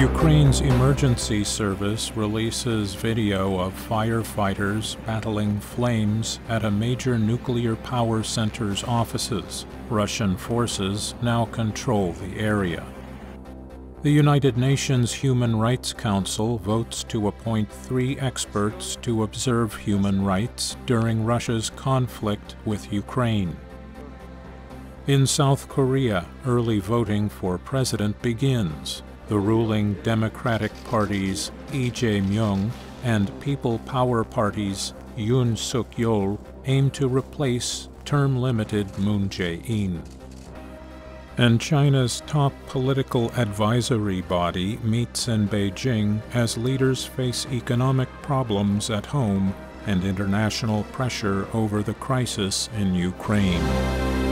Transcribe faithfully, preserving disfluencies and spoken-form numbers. Ukraine's emergency service releases video of firefighters battling flames at a major nuclear power center's offices. Russian forces now control the area. The United Nations Human Rights Council votes to appoint three experts to observe human rights during Russia's conflict with Ukraine. In South Korea, early voting for president begins. The ruling Democratic Party's Lee Jae-myung and People Power Party's Yoon Suk-yeol aim to replace term-limited Moon Jae-in. And China's top political advisory body meets in Beijing as leaders face economic problems at home and international pressure over the crisis in Ukraine.